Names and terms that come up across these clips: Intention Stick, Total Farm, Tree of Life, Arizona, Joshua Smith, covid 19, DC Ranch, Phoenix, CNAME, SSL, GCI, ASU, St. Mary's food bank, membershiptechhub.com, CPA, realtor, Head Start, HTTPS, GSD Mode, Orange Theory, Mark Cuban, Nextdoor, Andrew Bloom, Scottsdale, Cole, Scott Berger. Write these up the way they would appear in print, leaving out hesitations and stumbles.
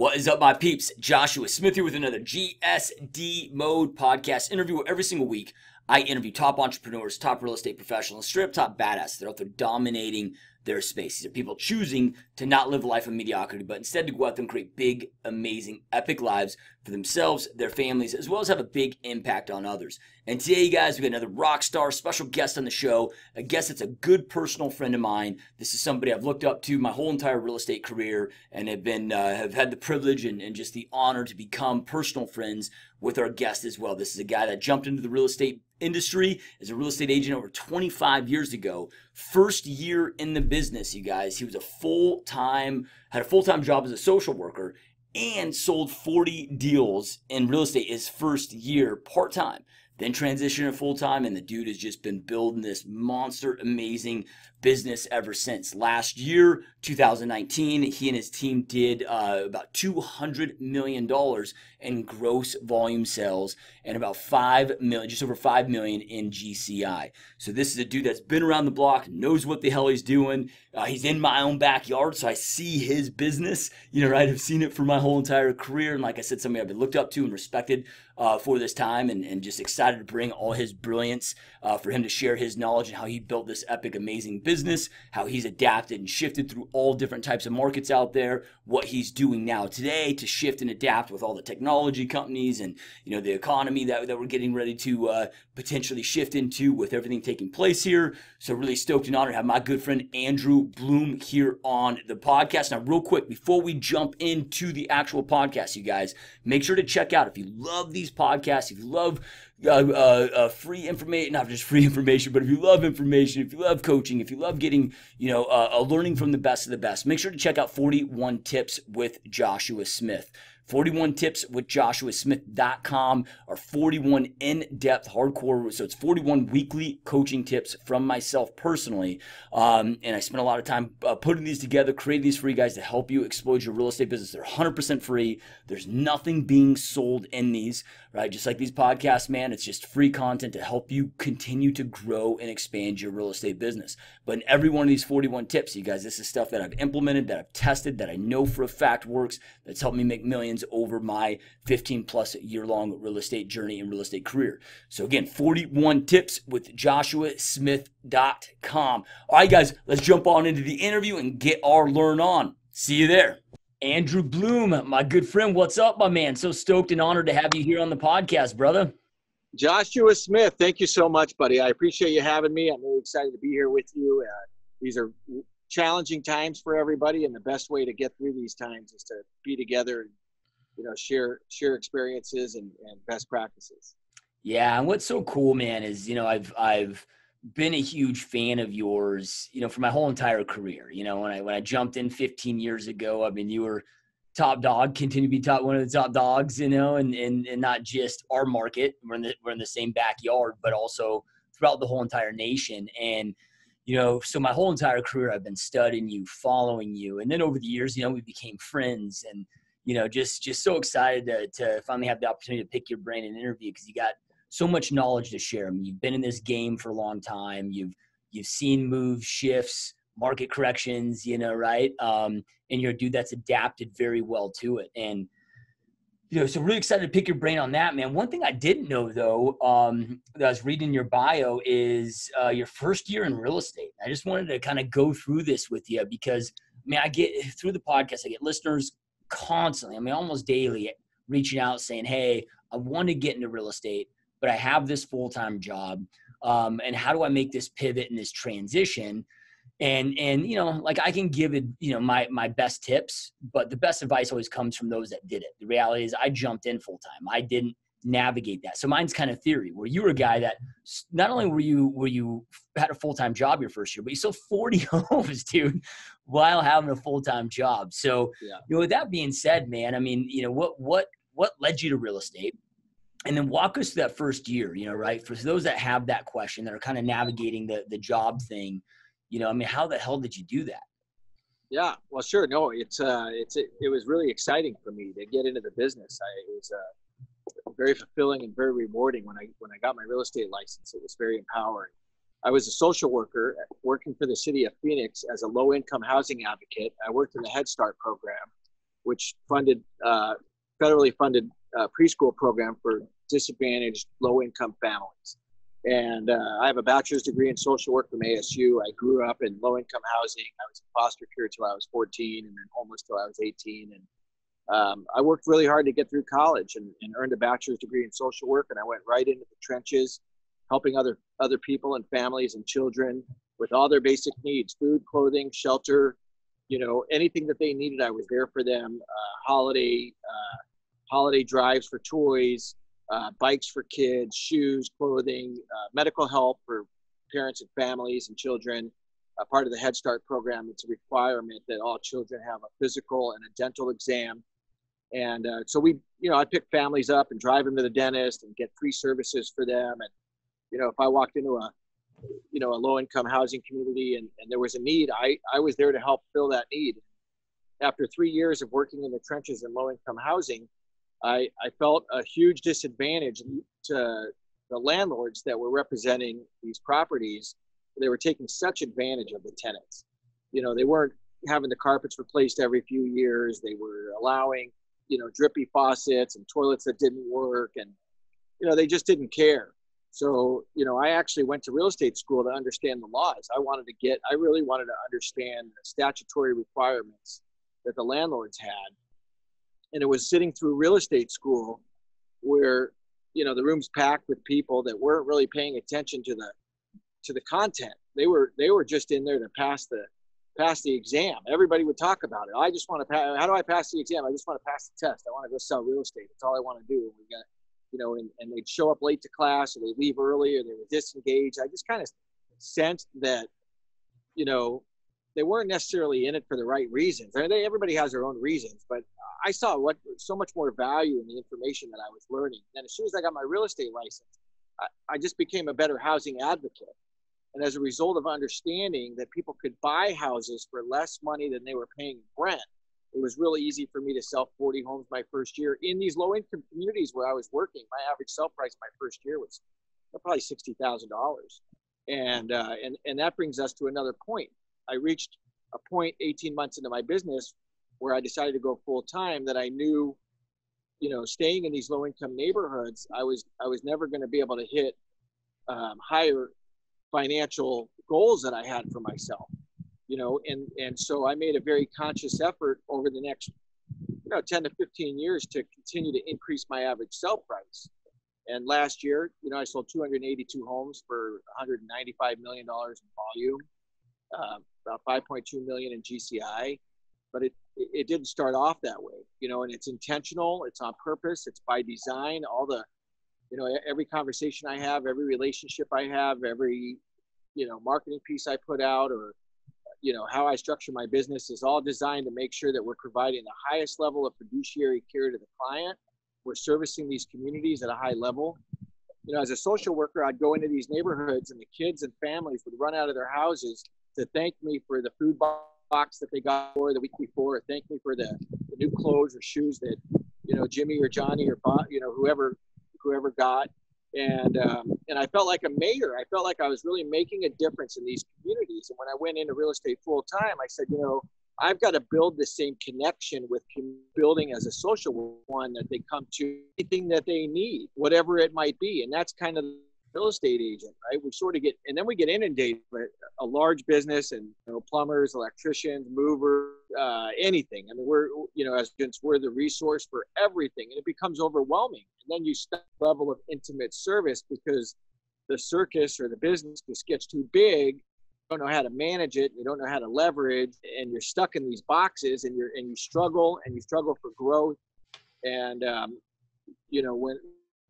What is up, my peeps? Joshua Smith here with another GSD Mode podcast interview where every single week I interview top entrepreneurs, top real estate professionals, straight up top badasses. They're out there dominating their space. These are people choosing to not live a life of mediocrity, but instead to go out there and create big, amazing, epic lives for themselves, their families, as well as have a big impact on others. And today, you guys, we got another rock star, special guest on the show, a guest that's a good personal friend of mine. This is somebody I've looked up to my whole entire real estate career and have had the privilege and just the honor to become personal friends with our guest as well. This is a guy that jumped into the real estate industry as a real estate agent over 25 years ago. First year in the business, you guys, he was had a full-time job as a social worker and sold 40 deals in real estate his first year part-time, then transitioned to full-time, and the dude has just been building this monster amazing business ever since. Last year, 2019, he and his team did about $200 million in gross volume sales and about just over $5 million in GCI. So this is a dude that's been around the block, knows what the hell he's doing. He's in my own backyard, so I see his business, you know, right? I've seen it for my whole entire career. And like I said, somebody I've been looked up to and respected for this time, and just excited to bring all his brilliance for him to share his knowledge and how he built this epic, amazing business, how he's adapted and shifted through all different types of markets out there, what he's doing now today to shift and adapt with all the technology companies and, you know, the economy that we're getting ready to potentially shift into with everything taking place here. So really stoked and honored to have my good friend Andrew Bloom here on the podcast. Now, real quick, before we jump into the actual podcast, you guys, make sure to check out, if you love these podcasts, if you love free information, not just free information, but if you love information, if you love coaching, if you love getting, you know, learning from the best of the best, make sure to check out 41 Tips with Joshua Smith. 41tipswithjoshuasmith.com are 41 in-depth hardcore, so it's 41 weekly coaching tips from myself personally. And I spent a lot of time putting these together, creating these for you guys to help you explode your real estate business. They're 100% free. There's nothing being sold in these, right? Just like these podcasts, man, it's just free content to help you continue to grow and expand your real estate business. But in every one of these 41 tips, you guys, this is stuff that I've implemented, that I've tested, that I know for a fact works, that's helped me make millions over my 15-plus-year-long real estate journey and real estate career. So again, 41 tips with joshuasmith.com. All right, guys, let's jump on into the interview and get our learn on. See you there. Andrew Bloom, my good friend, what's up, my man? So stoked and honored to have you here on the podcast, brother. Joshua Smith, thank you so much, buddy. I appreciate you having me. I'm really excited to be here with you. These are challenging times for everybody, and the best way to get through these times is to be together and, you know, share experiences and best practices. Yeah. And what's so cool, man, is, you know, I've been a huge fan of yours, you know, for my whole entire career. You know, when I jumped in 15 years ago, I mean, you were top dog, continue to be one of the top dogs, you know, and not just our market, we're in the same backyard, but also throughout the whole entire nation. And, you know, so my whole entire career, I've been studying you, following you. And then over the years, you know, we became friends, and, you know, just so excited to finally have the opportunity to pick your brain and interview, because you got so much knowledge to share. I mean, you've been in this game for a long time. You've seen moves, shifts, market corrections, you know, right? And you're a dude that's adapted very well to it. And, you know, so really excited to pick your brain on that, man. One thing I didn't know, though, that I was reading your bio is your first year in real estate. I just wanted to kind of go through this with you, because, I mean, I get through the podcast, I get listeners constantly, I mean, almost daily, reaching out saying, hey, I want to get into real estate, but I have this full-time job. And how do I make this pivot and this transition? And, you know, like, I can give it, you know, my best tips, but the best advice always comes from those that did it. The reality is I jumped in full-time. I didn't navigate that. So mine's kind of theory, where you were a guy that not only were you had a full-time job your first year, but you sold 40 homes, dude, while having a full-time job. So, yeah, you know, with that being said, man, I mean, you know, what led you to real estate? And then walk us through that first year, you know, right? For those that have that question, that are kind of navigating the job thing, you know, I mean, how the hell did you do that? Yeah, well, sure. No, it was really exciting for me to get into the business. It was, very fulfilling and very rewarding. When I got my real estate license, it was very empowering. I was a social worker working for the city of Phoenix as a low-income housing advocate. I worked in the Head Start program, which funded federally funded preschool program for disadvantaged low-income families. And I have a bachelor's degree in social work from ASU. I grew up in low-income housing. I was in foster care till I was 14 and then homeless till I was 18. And I worked really hard to get through college and earned a bachelor's degree in social work. And I went right into the trenches, helping other people and families and children with all their basic needs, food, clothing, shelter, you know, anything that they needed, I was there for them. Holiday drives for toys, bikes for kids, shoes, clothing, medical help for parents and families and children. A part of the Head Start program, it's a requirement that all children have a physical and a dental exam. And so we, you know, I pick families up and drive them to the dentist and get free services for them. And, you know, if I walked into a low-income housing community and there was a need, I was there to help fill that need. After 3 years of working in the trenches in low-income housing, I felt a huge disadvantage to the landlords that were representing these properties. They were taking such advantage of the tenants. You know, they weren't having the carpets replaced every few years. They were allowing, you know, drippy faucets and toilets that didn't work. And, you know, they just didn't care. So, you know, I actually went to real estate school to understand the laws. I really wanted to understand the statutory requirements that the landlords had. And it was sitting through real estate school where, you know, the room's packed with people that weren't really paying attention to the content. They were just in there to pass the exam. Everybody would talk about it. I just want to pass. How do I pass the exam? I just want to pass the test. I want to go sell real estate. That's all I want to do. We got, you know, and they'd show up late to class, or they'd leave early, or they were disengaged. I just kind of sensed that, you know, they weren't necessarily in it for the right reasons. I mean, everybody has their own reasons, but I saw so much more value in the information that I was learning. And as soon as I got my real estate license, I just became a better housing advocate. And as a result of understanding that people could buy houses for less money than they were paying rent, it was really easy for me to sell 40 homes my first year in these low-income communities where I was working. My average sell price my first year was probably $60,000. And that brings us to another point. I reached a point 18 months into my business where I decided to go full-time, that I knew, you know, staying in these low-income neighborhoods, I was never going to be able to hit higher financial goals that I had for myself. You know, and so I made a very conscious effort over the next, you know, 10 to 15 years to continue to increase my average sell price. And last year, you know, I sold 282 homes for $195 million in volume, about 5.2 million in GCI. But it didn't start off that way, you know, and it's intentional, it's on purpose, it's by design. All the, you know, every conversation I have, every relationship I have, every, you know, marketing piece I put out, or, you know, how I structure my business is all designed to make sure that we're providing the highest level of fiduciary care to the client. We're servicing these communities at a high level. You know, as a social worker, I'd go into these neighborhoods and the kids and families would run out of their houses to thank me for the food box that they got for the week before, or thank me for the new clothes or shoes that, you know, Jimmy or Johnny or Bob, you know, whoever got. And I felt like a mayor. I felt like I was really making a difference in these communities. And when I went into real estate full time, I said, you know, I've got to build the same connection with building as a social one, that they come to anything that they need, whatever it might be. And that's kind of the real estate agent, right? We sort of get, and then we get inundated with a large business and, you know, plumbers, electricians, movers, anything. I mean, we're, you know, as agents, we're the resource for everything, and it becomes overwhelming. And then you stop the level of intimate service because the circus or the business just gets too big. You don't know how to manage it. You don't know how to leverage, and you're stuck in these boxes, and you struggle for growth. And you know, when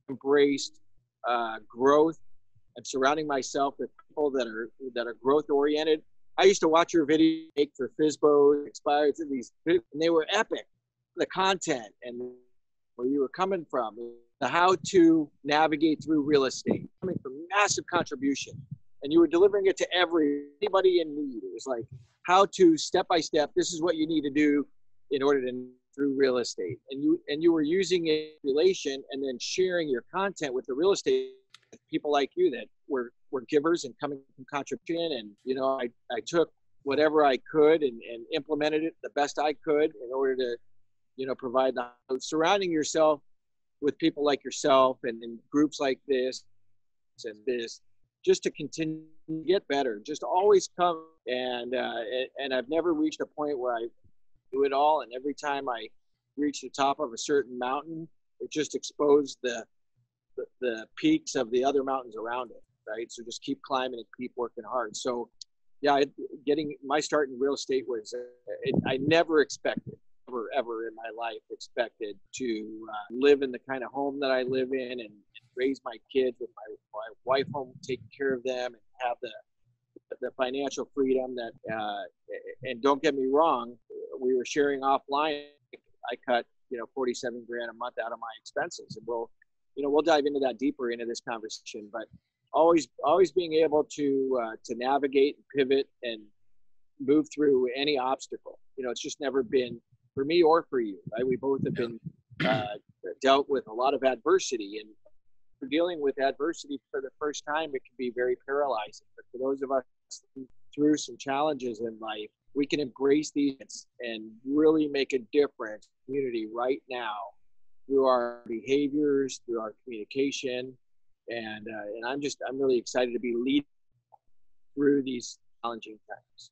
embraced growth and surrounding myself with people that are growth oriented. I used to watch your video make for FISBO, Expired, and these, and they were epic. The content and where you were coming from, the how to navigate through real estate, coming from massive contribution, and you were delivering it to anybody in need. It was like how to step by step. This is what you need to do in order to through real estate, and you were using it in relation and then sharing your content with the real estate people like you that were givers and coming from contribution. And, you know, I took whatever I could and implemented it the best I could in order to you know, provide the, surrounding yourself with people like yourself and groups like this and this, just to continue to get better, just always come. And I've never reached a point where I do it all. And every time I reach the top of a certain mountain, it just exposed the peaks of the other mountains around it. Right. So just keep climbing and keep working hard. So yeah, getting my start in real estate was, I never expected, ever in my life expected to live in the kind of home that I live in and raise my kids with my wife home, taking care of them, and have the financial freedom that, and don't get me wrong, we were sharing offline. I cut, you know, $47,000 a month out of my expenses. And we'll dive into that deeper into this conversation, but always being able to navigate and pivot and move through any obstacle. You know, it's just never been for me or for you, right? We both have been dealt with a lot of adversity, and for dealing with adversity for the first time, it can be very paralyzing. But for those of us through some challenges in life, we can embrace these and really make a difference in the community right now through our behaviors, through our communication. And I'm really excited to be leading through these challenging times.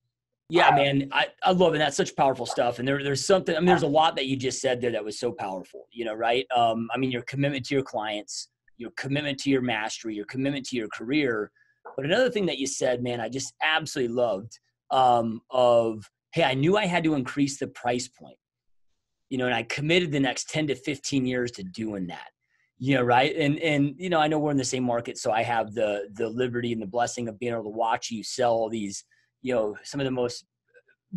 Yeah, man, I love it. That's such powerful stuff. And there's something, I mean, there's a lot that you just said there that was so powerful, you know, right? I mean, your commitment to your clients, your commitment to your mastery, your commitment to your career. But another thing that you said, man, I just absolutely loved, hey, I knew I had to increase the price point, you know, and I committed the next 10 to 15 years to doing that. You know, right. And, you know, I know we're in the same market, so I have the liberty and the blessing of being able to watch you sell all these, you know, some of the most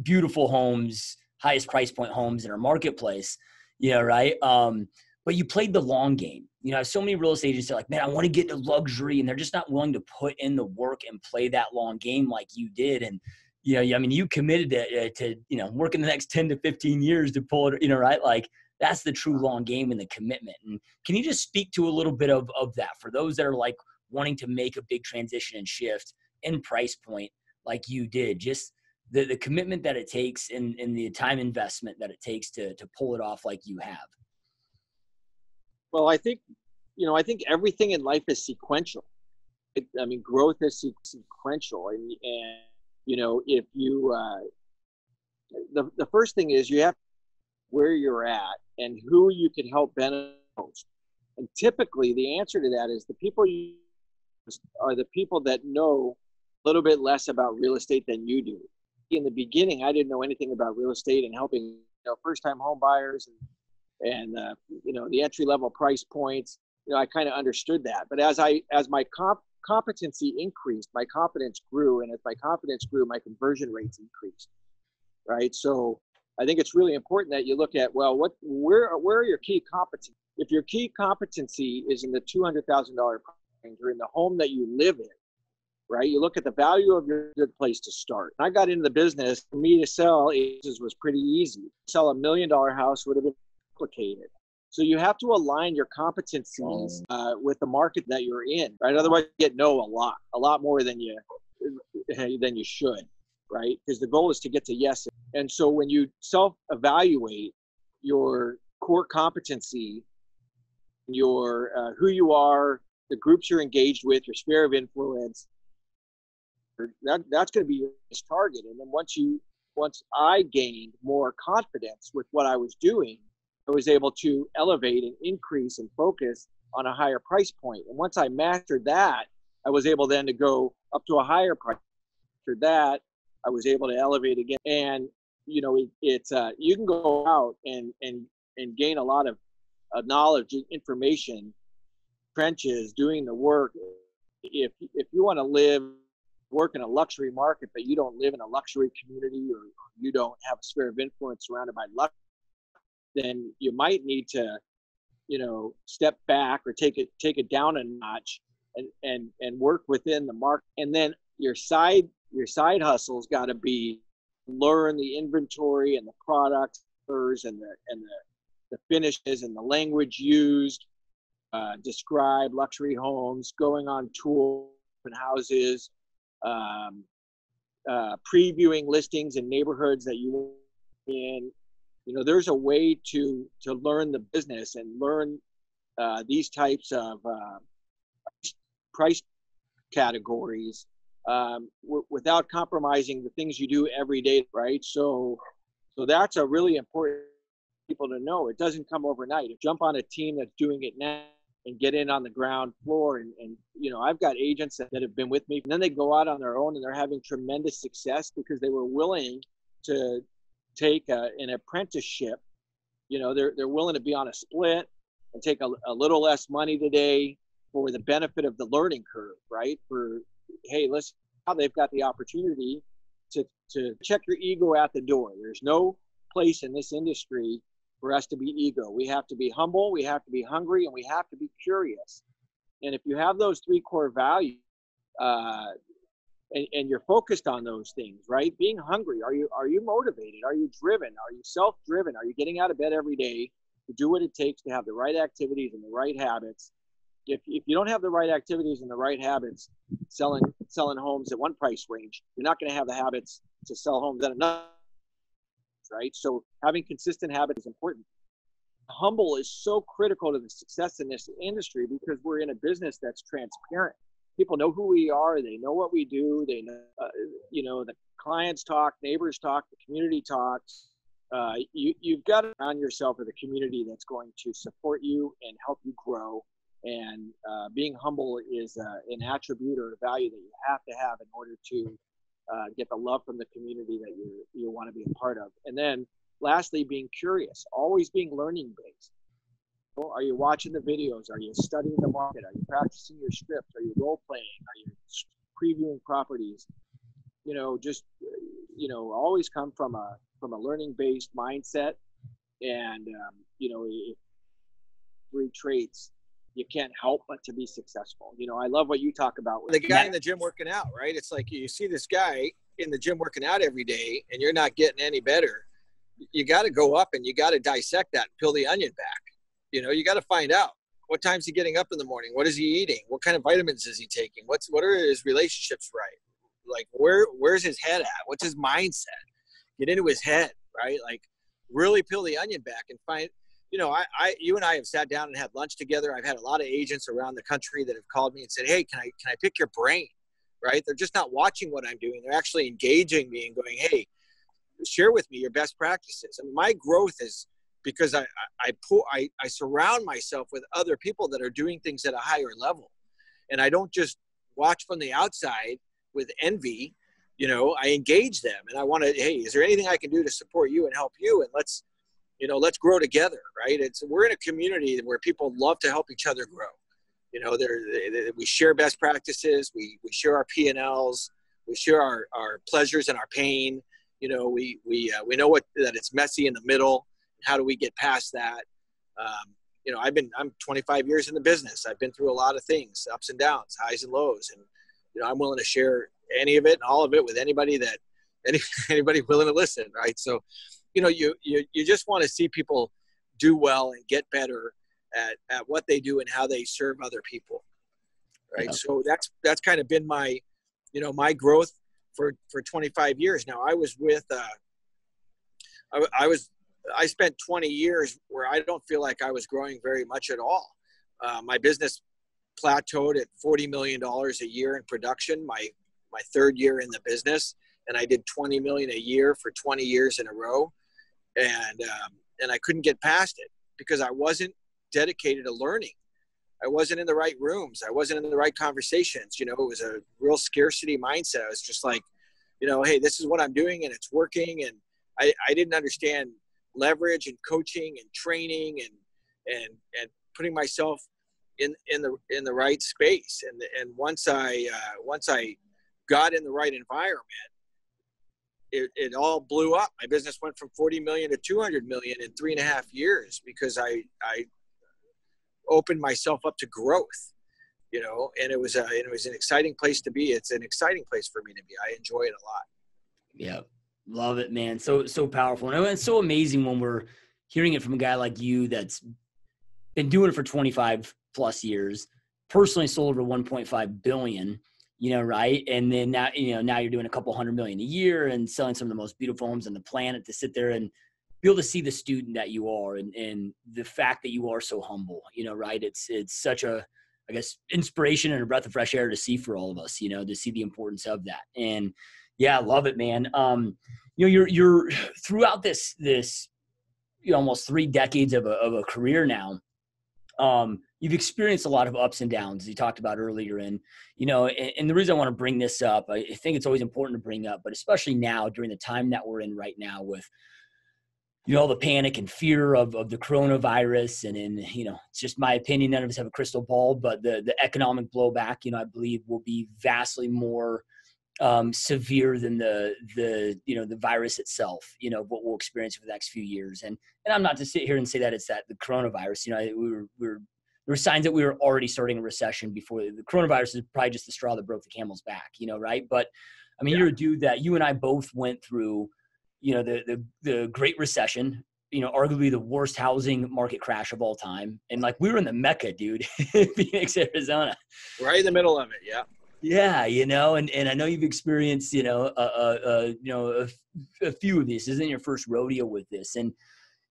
beautiful homes, highest price point homes in our marketplace, you know, right. But you played the long game. You know, I have so many real estate agents that are like, man, I want to get into luxury, and they're just not willing to put in the work and play that long game like you did. And, you know, I mean, you committed to, you know, working the next 10 to 15 years to pull it, you know, right. Like, that's the true long game and the commitment. And can you just speak to a little bit of that for those that are like wanting to make a big transition and shift in price point like you did, just the commitment that it takes and the time investment that it takes to pull it off like you have? Well, I think everything in life is sequential. I mean, growth is sequential. And you know, if you, the first thing is you have where you're at and who you can help benefit most. And typically the answer to that is the people you are the people that know a little bit less about real estate than you do. In the beginning, I didn't know anything about real estate and helping, you know, first-time home buyers and you know, the entry-level price points. You know, I kind of understood that. But as my competency increased, my confidence grew, and as my confidence grew, my conversion rates increased. Right? So I think it's really important that you look at, well, where are your key competencies? If your key competency is in the $200,000 range or in the home that you live in, right? You look at the value of your good place to start. I got into the business. For me to sell houses was pretty easy. Sell $1 million house would have been complicated. So you have to align your competencies with the market that you're in, right? Otherwise, you get a lot more than you should, right? Because the goal is to get to yes. And so when you self-evaluate your core competency, your who you are, the groups you're engaged with, your sphere of influence, that's going to be your target. And then once I gained more confidence with what I was doing, I was able to elevate and increase and focus on a higher price point. And once I mastered that, I was able then to go up to a higher price. After that, I was able to elevate again. And, you know, it's you can go out and gain a lot of knowledge and information, trenches, doing the work. If you want to work in a luxury market, but you don't live in a luxury community, or you don't have a sphere of influence surrounded by luxury, then you might need to, you know, step back or take it down a notch and work within the market. And then your side hustle's got to be learn the inventory and the products and the finishes and the language used, describe luxury homes, going on tour and houses, previewing listings in neighborhoods that you in, you know, there's a way to learn the business and learn these types of price categories without compromising the things you do every day, right? So that's a really important people to know. It doesn't come overnight. If jump on a team that's doing it now and get in on the ground floor. And you know, I've got agents that have been with me, and then they go out on their own and they're having tremendous success because they were willing to take an apprenticeship. You know, they're willing to be on a split and take a little less money today for the benefit of the learning curve, right? For, hey, listen, now they've got the opportunity to check your ego at the door. There's no place in this industry for us to be ego. We have to be humble, we have to be hungry, and we have to be curious. And if you have those three core values, and you're focused on those things, right? Being hungry, are you motivated? Are you driven? Are you self-driven? Are you getting out of bed every day to do what it takes to have the right activities and the right habits? If you don't have the right activities and the right habits, selling homes at one price range, you're not going to have the habits to sell homes at another. Right? So having consistent habits is important. Humble is so critical to the success in this industry because we're in a business that's transparent. People know who we are. They know what we do. They know, you know, the clients talk, neighbors talk, the community talks. You've got to surround yourself with a community that's going to support you and help you grow. And being humble is an attribute or a value that you have to have in order to get the love from the community that you want to be a part of. And then lastly, being curious, always being learning based. Well, are you watching the videos? Are you studying the market? Are you practicing your script? Are you role playing? Are you previewing properties? You know, just, you know, always come from a learning based mindset. And, you know, three traits, you can't help but to be successful. You know, I love what you talk about. The guy in the gym working out, right? It's like you see this guy in the gym working out every day and you're not getting any better. You got to go up and you got to dissect that and peel the onion back. You know, you got to find out what time's he getting up in the morning? What is he eating? What kind of vitamins is he taking? What are his relationships right? Like where's his head at? What's his mindset? Get into his head, right? Like really peel the onion back and find – you know, you and I have sat down and had lunch together. I've had a lot of agents around the country that have called me and said, hey, can I pick your brain, right? They're just not watching what I'm doing. They're actually engaging me and going, hey, share with me your best practices. And my growth is because I surround myself with other people that are doing things at a higher level. And I don't just watch from the outside with envy. You know, I engage them and I want to, hey, is there anything I can do to support you and help you? And let's grow together, right? We're in a community where people love to help each other grow. You know, we share best practices. We share our P&Ls. We share our pleasures and our pain. You know, we know that it's messy in the middle. How do we get past that? You know, I'm 25 years in the business. I've been through a lot of things, ups and downs, highs and lows. And, you know, I'm willing to share any of it and all of it with anybody anybody willing to listen, right? So, you know, you just want to see people do well and get better at what they do and how they serve other people, right? Yeah. So that's kind of been my, you know, my growth for 25 years now. I was with, I spent 20 years where I don't feel like I was growing very much at all. My business plateaued at $40 million a year in production. My third year in the business, and I did 20 million a year for 20 years in a row. And I couldn't get past it because I wasn't dedicated to learning. I wasn't in the right rooms. I wasn't in the right conversations. You know, it was a real scarcity mindset. I was just like, you know, hey, this is what I'm doing and it's working. And I didn't understand leverage and coaching and training and putting myself in the right space. And once I got in the right environment, it all blew up. My business went from 40 million to 200 million in 3.5 years because I opened myself up to growth, you know, and it was an exciting place to be. It's an exciting place for me to be. I enjoy it a lot. Yeah. Love it, man. So powerful. And it's so amazing when we're hearing it from a guy like you that's been doing it for 25 plus years, personally sold over 1.5 billion. You know, right? And then now, you know, now you're doing a couple $100 million a year and selling some of the most beautiful homes on the planet to sit there and be able to see the student that you are, and the fact that you are so humble, you know, right? It's such a, I guess, inspiration and a breath of fresh air to see for all of us, you know, to see the importance of that. And yeah, I love it, man. You know, you're throughout this, you know, almost 3 decades of a career now, you've experienced a lot of ups and downs, as you talked about earlier. And, you know, and the reason I want to bring this up, I think it's always important to bring up, but especially now during the time that we're in right now with, you know, the panic and fear of the coronavirus. And, you know, it's just my opinion. None of us have a crystal ball, but the economic blowback, you know, I believe will be vastly more severe than the, you know, the virus itself, you know, what we'll experience for the next few years. And I'm not to sit here and say that it's that the coronavirus, you know, there were signs that we were already starting a recession before the coronavirus is probably just the straw that broke the camel's back, you know, right? But I mean, yeah. You're a dude that you and I both went through, you know, the Great Recession, you know, arguably the worst housing market crash of all time. And like, we were in the Mecca, dude, Phoenix, Arizona. Right in the middle of it. Yeah. Yeah. You know, and I know you've experienced, you know, a few of these. This isn't your first rodeo with this. And,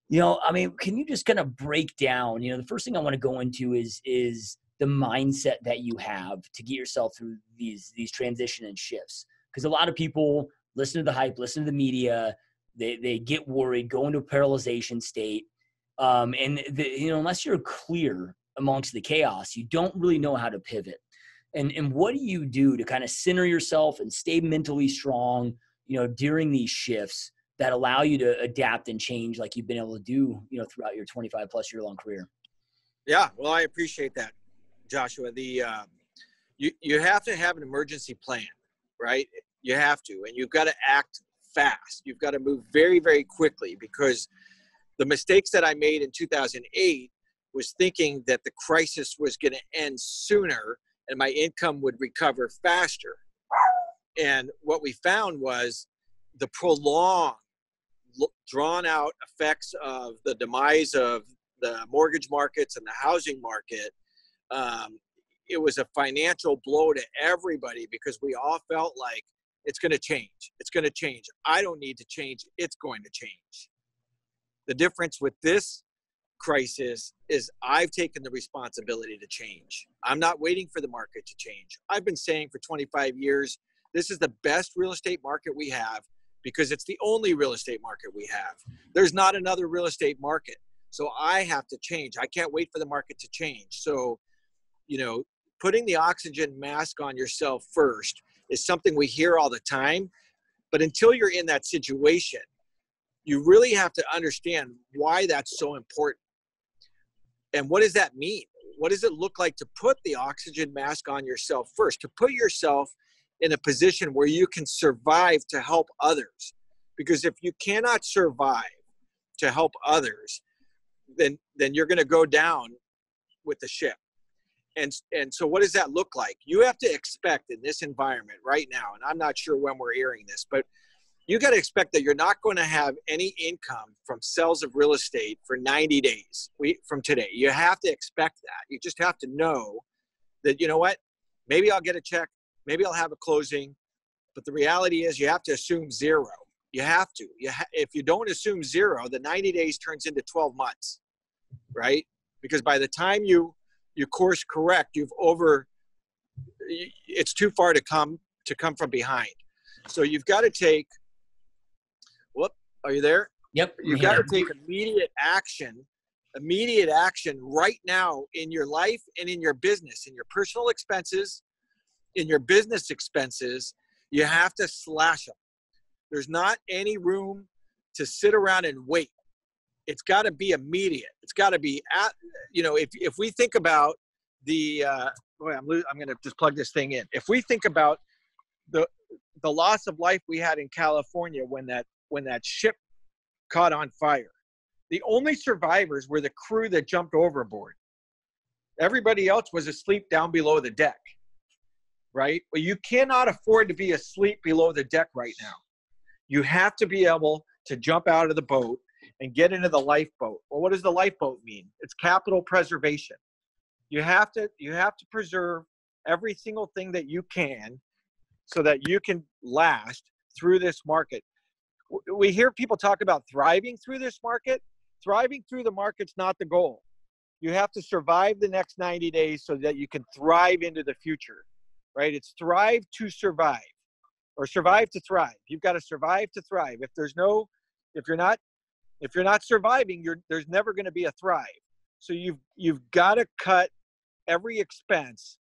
you know, I mean, can you just kind of break down, you know, the first thing I want to go into is the mindset that you have to get yourself through these transition and shifts. Because a lot of people listen to the hype, listen to the media, they get worried, go into a paralyzation state. You know, unless you're clear amongst the chaos, you don't really know how to pivot. And what do you do to kind of center yourself and stay mentally strong, you know, during these shifts that allow you to adapt and change like you've been able to do, you know, throughout your 25 plus year long career? Yeah. Well, I appreciate that, Joshua. You have to have an emergency plan, right? You have to, and you've got to act fast. You've got to move very, very quickly, because the mistakes that I made in 2008 was thinking that the crisis was going to end sooner and my income would recover faster. And what we found was the prolonged, drawn out effects of the demise of the mortgage markets and the housing market. It was a financial blow to everybody, because we all felt like it's going to change. It's going to change. I don't need to change. It's going to change. The difference with this crisis is I've taken the responsibility to change. I'm not waiting for the market to change. I've been saying for 25 years, this is the best real estate market we have, because it's the only real estate market we have. There's not another real estate market. So I have to change. I can't wait for the market to change. So, you know, putting the oxygen mask on yourself first is something we hear all the time. But until you're in that situation, you really have to understand why that's so important. And what does that mean? What does it look like to put the oxygen mask on yourself first, to put yourself in a position where you can survive to help others? Because if you cannot survive to help others, then you're going to go down with the ship. And so what does that look like? You have to expect in this environment right now, and I'm not sure when we're airing this, but you got to expect that you're not going to have any income from sales of real estate for 90 days from today. You have to expect that. You just have to know that, you know what, maybe I'll get a check. Maybe I'll have a closing, but the reality is you have to assume zero. You have to. If you don't assume zero, the 90 days turns into 12 months, right? Because by the time you course correct, it's too far to come from behind. So you've got to take, are you there? Yep. You've got to take immediate action right now in your life and in your business, in your personal expenses, in your business expenses. You have to slash them. There's not any room to sit around and wait. It's got to be immediate. It's got to be you know, if we think about I'm going to just plug this thing in. If we think about the loss of life we had in California when that ship caught on fire, the only survivors were the crew that jumped overboard. Everybody else was asleep down below the deck. Right? Well, you cannot afford to be asleep below the deck right now. You have to be able to jump out of the boat and get into the lifeboat. Well, what does the lifeboat mean? It's capital preservation. You have to preserve every single thing that you can so that you can last through this market. we hear people talk about thriving through this market. Thriving through the market's not the goal. You have to survive the next 90 days so that you can thrive into the future, right? It's thrive to survive, or survive to thrive. You've got to survive to thrive. If there's no, if you're not surviving, there's never going to be a thrive. So you've got to cut every expense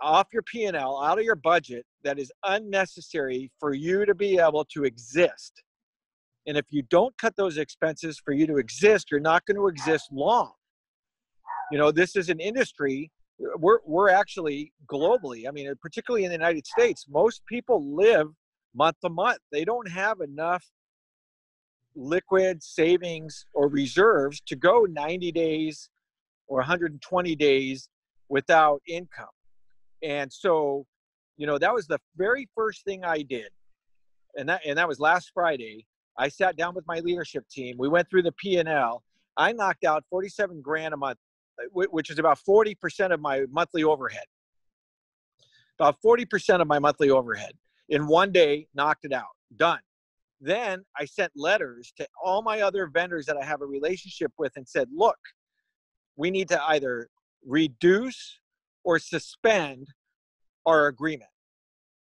off your P&L, out of your budget that is unnecessary for you to be able to exist. And if you don't cut those expenses for you to exist, you're not going to exist long. You know, this is an industry, we're actually globally, I mean, particularly in the United States, most people live month to month. They don't have enough liquid savings or reserves to go 90 days or 120 days without income. And so, you know, that was the very first thing I did. And that was last Friday. I sat down with my leadership team. We went through the P&L. I knocked out $47,000 a month, which is about 40% of my monthly overhead. About 40% of my monthly overhead. In one day, knocked it out. Done. Then I sent letters to all my other vendors that I have a relationship with and said, look, we need to either reduce or suspend our agreement.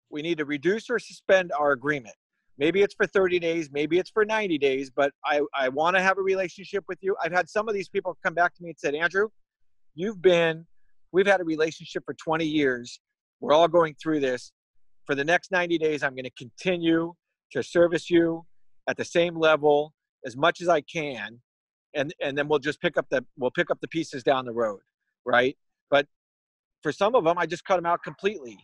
We need to reduce or suspend our agreement. Maybe it's for 30 days, maybe it's for 90 days, but I want to have a relationship with you. I've had some of these people come back to me and said, Andrew, we've had a relationship for 20 years. We're all going through this. For the next 90 days, I'm going to continue to service you at the same level as much as I can. And then we'll just pick up the pieces down the road. Right. But for some of them, I just cut them out completely.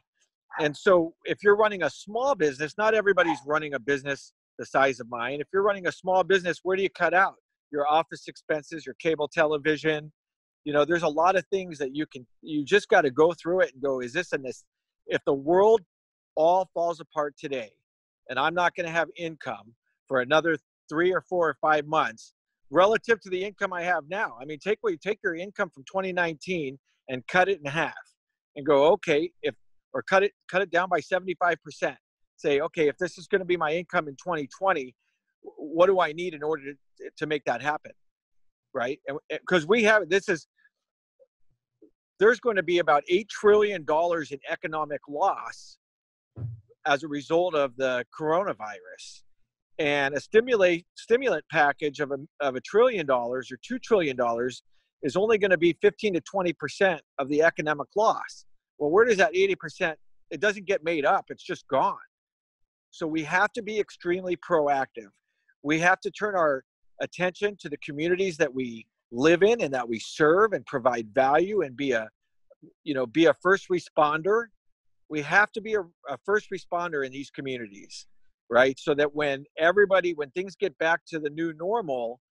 And so if you're running a small business, not everybody's running a business the size of mine. If you're running a small business, where do you cut out? Your office expenses, your cable television. You know, there's a lot of things that you just got to go through it and go, is this and this? If the world all falls apart today and I'm not going to have income for another 3 or 4 or 5 months relative to the income I have now. I mean, take your income from 2019 and cut it in half and go, okay, or cut it down by 75%. Say, okay, if this is going to be my income in 2020, what do I need in order to make that happen? Right? Because there's going to be about $8 trillion in economic loss as a result of the coronavirus. And a stimulant package of $1 trillion or $2 trillion is only going to be 15 to 20% of the economic loss. Well, where does that 80%? It doesn't get made up. It's just gone. So we have to be extremely proactive. We have to turn our attention to the communities that we live in and that we serve and provide value and be a first responder. We have to be a first responder in these communities, right? So that when things get back to the new normal,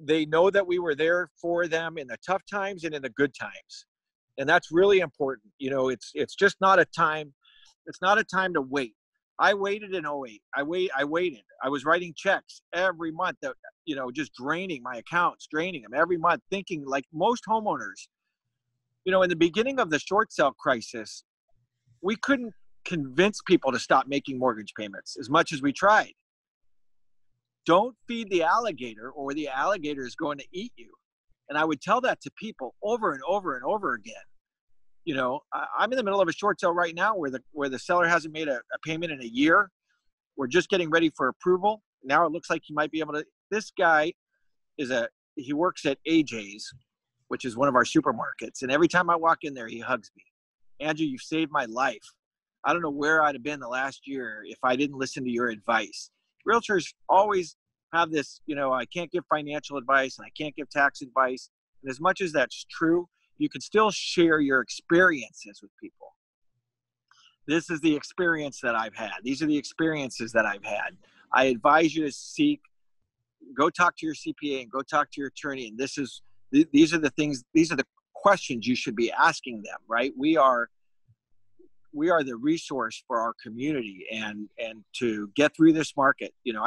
they know that we were there for them in the tough times and in the good times. And that's really important. You know, it's just not a time. It's not a time to wait. I waited in 08. I waited. I was writing checks every month, just draining my accounts, draining them every month, thinking like most homeowners, you know, in the beginning of the short sale crisis, we couldn't convince people to stop making mortgage payments as much as we tried. Don't feed the alligator or the alligator is going to eat you. And I would tell that to people over and over and over again. You know, I'm in the middle of a short sale right now where the seller hasn't made a payment in a year. We're just getting ready for approval. Now it looks like he might be able to. This guy he works at AJ's, which is one of our supermarkets. And every time I walk in there, he hugs me. Andrew, you've saved my life. I don't know where I'd have been the last year if I didn't listen to your advice. Realtors always have this, you know, I can't give financial advice and I can't give tax advice. And as much as that's true, you can still share your experiences with people. This is the experience that I've had. These are the experiences that I've had. I advise you to go talk to your CPA and go talk to your attorney. And these are the things, these are the questions you should be asking them, right? We are the resource for our community and to get through this market. You know,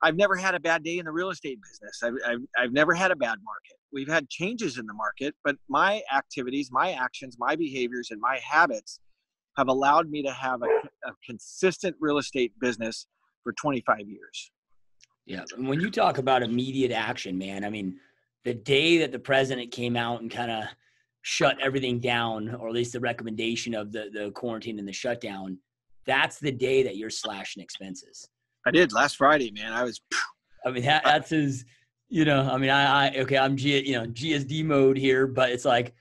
I've never had a bad day in the real estate business. I've never had a bad market. We've had changes in the market, but my activities, my actions, my behaviors, and my habits have allowed me to have a consistent real estate business for 25 years. Yeah. And when you talk about immediate action, man, I mean, the day that the president came out and kind of shut everything down, or at least the recommendation of the quarantine and the shutdown, that's the day that you're slashing expenses. I did last Friday, man. I was, I mean, that's his, you know, I mean, okay, I'm GSD mode here, but it's like,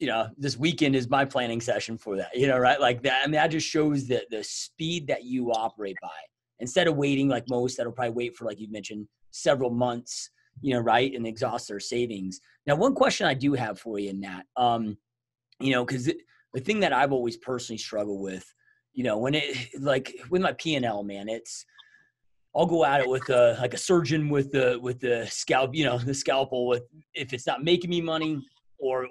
you know, this weekend is my planning session for that, you know, right? Like that. I mean, that just shows the speed that you operate by, instead of waiting like most that'll probably wait for, like you mentioned, several months, you know, right, and exhaust their savings. Now, one question I do have for you in that, you know, because the thing that I've always personally struggled with, you know, when it, like with my P&L, man, it's, I'll go at it with a, like a surgeon with the scalp, you know, the scalpel with, if it's not making me money or,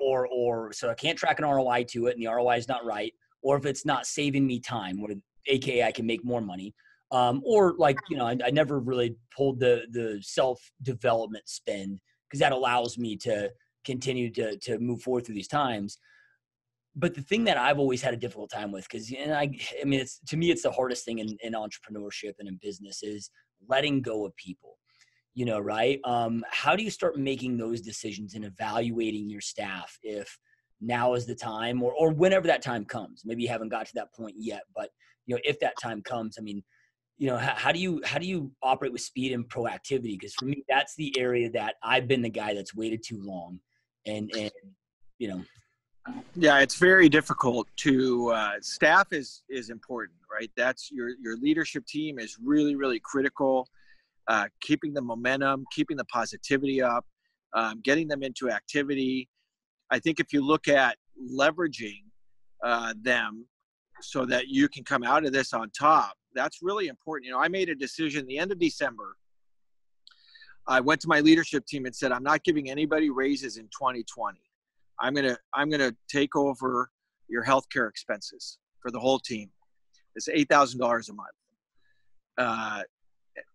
so I can't track an ROI to it and the ROI is not right. Or if it's not saving me time, what AKA I can make more money. Or like, you know, I never really pulled the self-development spend because that allows me to continue to move forward through these times. But the thing that I've always had a difficult time with, I mean, it's, to me, it's the hardest thing in entrepreneurship and in business is letting go of people, you know, right? How do you start making those decisions and evaluating your staff if now is the time or whenever that time comes? Maybe you haven't got to that point yet, but, you know, if that time comes, I mean, you know, how do you operate with speed and proactivity? Because for me, that's the area that I've been the guy that's waited too long, and you know. Yeah, it's very difficult to staff is important, right? That's your leadership team is really, really critical. Keeping the momentum, keeping the positivity up, getting them into activity. I think if you look at leveraging them so that you can come out of this on top, that's really important. You know, I made a decision the end of December. I went to my leadership team and said, I'm not giving anybody raises in 2020. I'm going to take over your healthcare expenses for the whole team. It's $8,000 a month.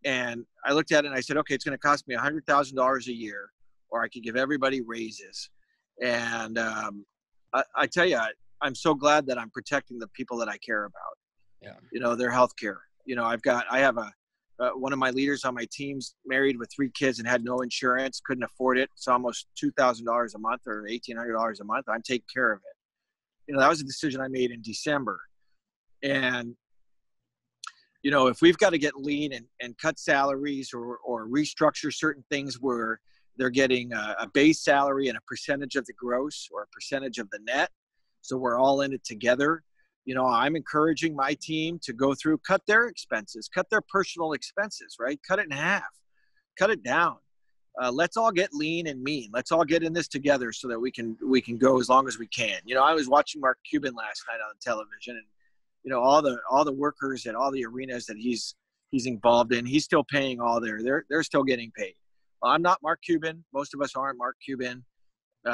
And I looked at it and I said, okay, it's going to cost me $100,000 a year, or I could give everybody raises. And I tell you, I'm so glad that I'm protecting the people that I care about. Yeah. You know, their healthcare. You know, I have one of my leaders on my team's married with three kids and had no insurance, couldn't afford it. It's almost $2,000 a month or $1,800 a month. I'm taking care of it. You know, that was a decision I made in December. And, you know, if we've got to get lean and cut salaries or restructure certain things where they're getting a base salary and a percentage of the gross or a percentage of the net, so we're all in it together. You know, I'm encouraging my team to go through, cut their expenses, cut their personal expenses, right? Cut it in half, cut it down. Let's all get lean and mean. Let's all get in this together so that we can go as long as we can. You know, I was watching Mark Cuban last night on television, and you know, all the workers at all the arenas that he's involved in, he's still paying all they're still getting paid. Well, I'm not Mark Cuban. Most of us aren't Mark Cuban.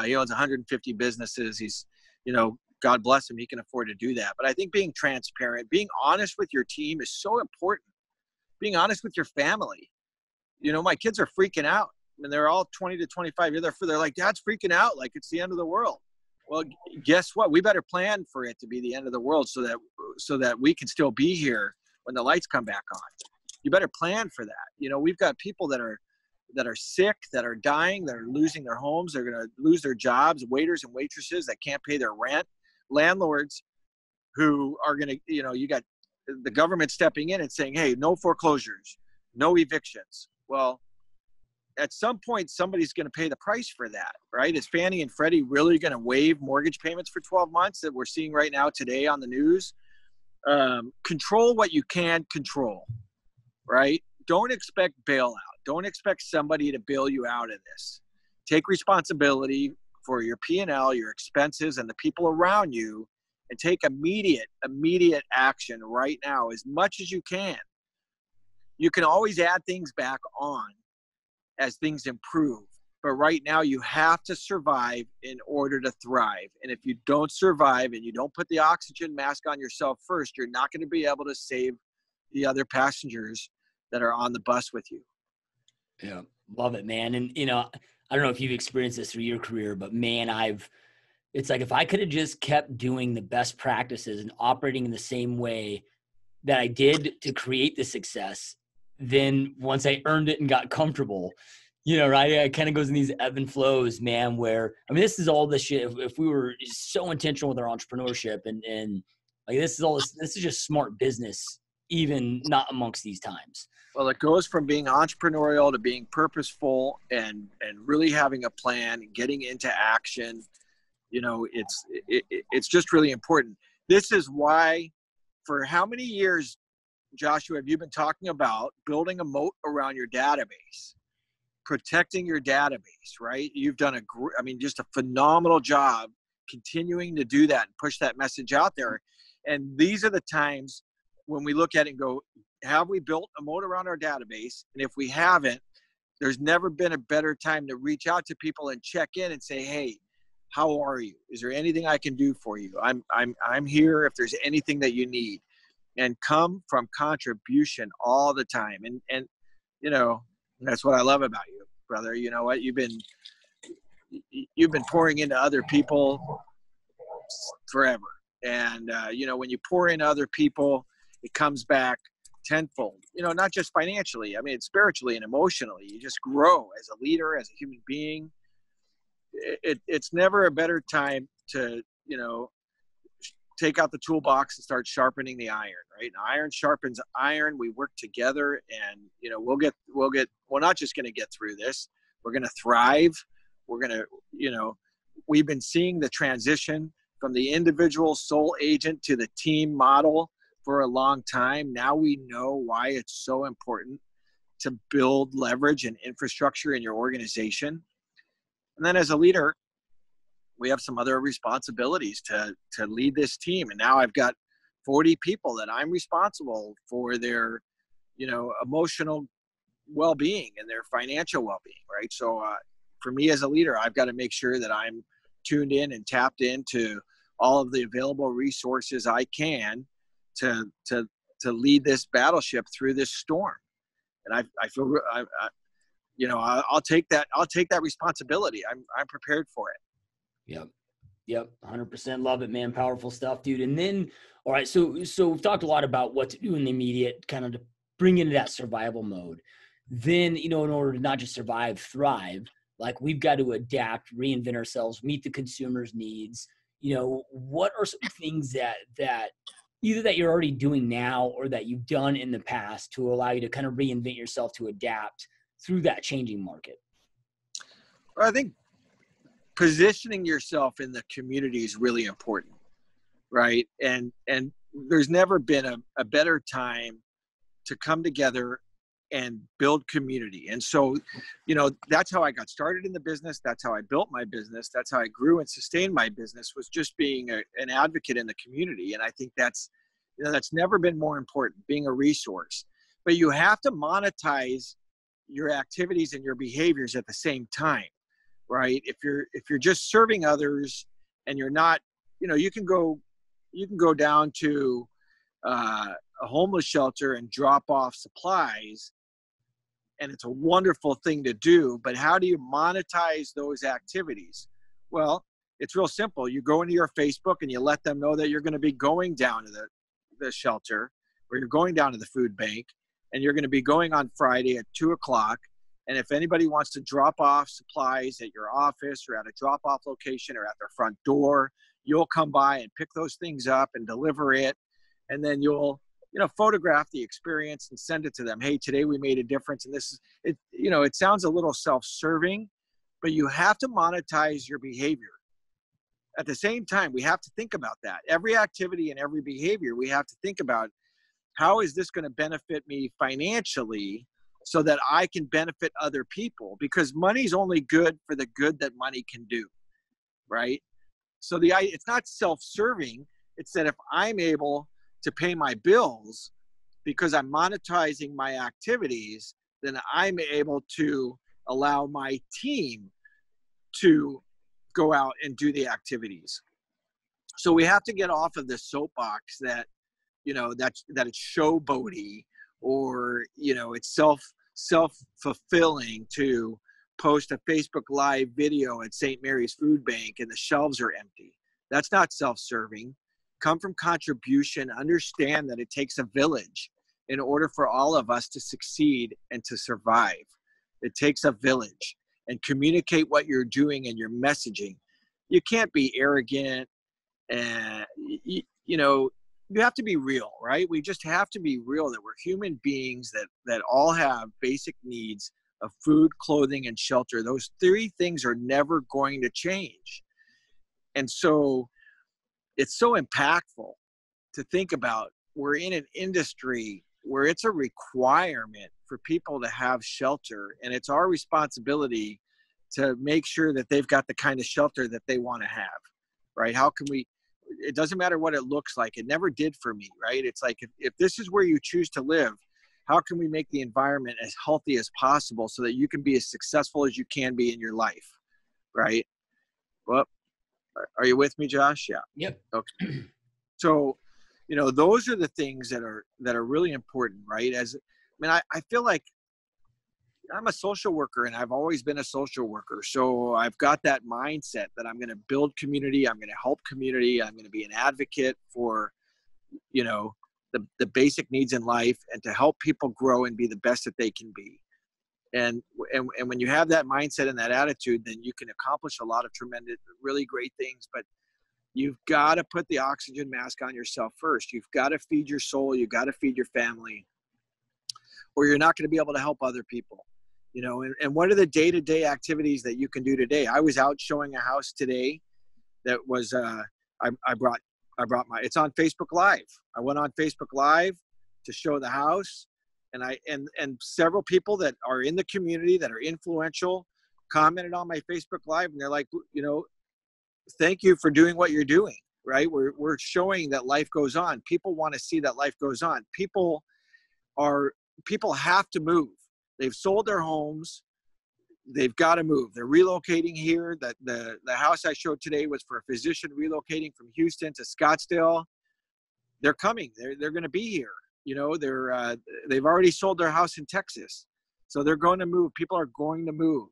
He owns 150 businesses. He's, you know, God bless him, he can afford to do that. But I think being transparent, being honest with your team is so important. Being honest with your family. You know, my kids are freaking out. I mean, they're all 20 to 25. They're like, Dad's freaking out like it's the end of the world. Well, guess what? We better plan for it to be the end of the world so that we can still be here when the lights come back on. You better plan for that. You know, we've got people that are sick, that are dying, that are losing their homes, they're going to lose their jobs, waiters and waitresses that can't pay their rent. Landlords who are going to, you know, you got the government stepping in and saying, hey, no foreclosures, no evictions. Well, at some point, somebody's going to pay the price for that, right? Is Fannie and Freddie really going to waive mortgage payments for 12 months that we're seeing right now today on the news? Control what you can control, right? Don't expect bailout. Don't expect somebody to bail you out of this. Take responsibility for your P&L, your expenses, and the people around you, and take immediate action right now as much as you can. You can always add things back on as things improve, but right now you have to survive in order to thrive. And if you don't survive and you don't put the oxygen mask on yourself first, you're not going to be able to save the other passengers that are on the bus with you. Yeah, love it, man. And, you know, I don't know if you've experienced this through your career, but man, I've it's like if I could have just kept doing the best practices and operating in the same way that I did to create the success, then once I earned it and got comfortable, you know, right? It kind of goes in these ebb and flows, man, where, I mean, this is all the shit. If we were so intentional with our entrepreneurship and like, this is all, this is just smart business, even not amongst these times. Well, it goes from being entrepreneurial to being purposeful and really having a plan and getting into action. You know, it's just really important. This is why, for how many years, Joshua, have you been talking about building a moat around your database, protecting your database, right? You've done just a phenomenal job continuing to do that and push that message out there. And these are the times when we look at it and go, have we built a moat around our database? And if we haven't, there's never been a better time to reach out to people and check in and say, hey, how are you? Is there anything I can do for you? I'm here if there's anything that you need. And come from contribution all the time. And you know, that's what I love about you, brother. You know what? You've been pouring into other people forever. And, you know, when you pour into other people, it comes back tenfold, you know, not just financially. I mean, it's spiritually and emotionally. You just grow as a leader, as a human being. It's never a better time to, you know, take out the toolbox and start sharpening the iron, right? And iron sharpens iron. We work together and, you know, we're not just going to get through this. We're going to thrive. We're going to, you know, we've been seeing the transition from the individual sole agent to the team model for a long time. Now we know why it's so important to build leverage and infrastructure in your organization. And then as a leader, we have some other responsibilities to lead this team. And now I've got 40 people that I'm responsible for their, you know, emotional well-being and their financial well-being, right? So for me as a leader, I've got to make sure that I'm tuned in and tapped into all of the available resources I can to lead this battleship through this storm. And I feel, you know, I'll take that responsibility. I'm prepared for it. Yep. 100% love it, man. Powerful stuff, dude. And then, all right. So we've talked a lot about what to do in the immediate, kind of to bring into that survival mode. Then, you know, in order to not just survive, thrive, like we've got to adapt, reinvent ourselves, meet the consumer's needs. You know, what are some things that either that you're already doing now or that you've done in the past to allow you to kind of reinvent yourself to adapt through that changing market? Well, I think positioning yourself in the community is really important, right? And there's never been a better time to come together and build community. And so, you know, that's how I got started in the business. That's how I built my business. That's how I grew and sustained my business, was just being an advocate in the community. And I think that's, you know, that's never been more important, being a resource. But you have to monetize your activities and your behaviors at the same time, right? If you're just serving others and you're not, you know, you can go down to a homeless shelter and drop off supplies, and it's a wonderful thing to do, but how do you monetize those activities? Well, it's real simple. You go into your Facebook and you let them know that you're going to be going down to the shelter, or you're going down to the food bank, and you're going to be going on Friday at 2:00. And if anybody wants to drop off supplies at your office or at a drop-off location or at their front door, you'll come by and pick those things up and deliver it. And then you'll, you know, photograph the experience and send it to them. Hey, today we made a difference. And this is it. You know, it sounds a little self-serving, but you have to monetize your behavior. At the same time, we have to think about that. Every activity and every behavior, we have to think about, how is this going to benefit me financially, so that I can benefit other people? Because money's only good for the good that money can do, right? So it's not self-serving. It's that if I'm able to pay my bills because I'm monetizing my activities, then I'm able to allow my team to go out and do the activities. So we have to get off of this soapbox that, you know, that it's showboaty, or, you know, it's self-fulfilling to post a Facebook Live video at St. Mary's Food Bank and the shelves are empty. That's not self-serving. Come from contribution. Understand that it takes a village in order for all of us to succeed and to survive. It takes a village. And communicate what you're doing and your messaging. You can't be arrogant. And, you know, you have to be real, right? We just have to be real that we're human beings that all have basic needs of food, clothing, and shelter. Those three things are never going to change. And so it's so impactful to think about. We're in an industry where it's a requirement for people to have shelter, and it's our responsibility to make sure that they've got the kind of shelter that they want to have, right? How can we, it doesn't matter what it looks like. It never did for me, right? It's like, if this is where you choose to live, how can we make the environment as healthy as possible so that you can be as successful as you can be in your life, right? Well, are you with me, Josh? Yeah. Yep. Okay. So, you know, those are the things that are really important, right? As, I mean, I feel like I'm a social worker, and I've always been a social worker. So I've got that mindset that I'm going to build community. I'm going to help community. I'm going to be an advocate for, you know, the basic needs in life, and to help people grow and be the best that they can be. And when you have that mindset and that attitude, then you can accomplish a lot of tremendous, really great things. But you've got to put the oxygen mask on yourself first. You've got to feed your soul. You've got to feed your family, or you're not going to be able to help other people, you know. And what are the day-to-day activities that you can do today? I was out showing a house today that was, I brought my, it's on Facebook Live. I went on Facebook Live to show the house, and several people that are in the community that are influential commented on my Facebook Live, and they're like, you know, thank you for doing what you're doing, right? We're showing that life goes on. People want to see that life goes on. People have to move. They've sold their homes. They've got to move. They're relocating here. The house I showed today was for a physician relocating from Houston to Scottsdale. They're coming. They're going to be here. You know, they've already sold their house in Texas. So they're going to move. People are going to move.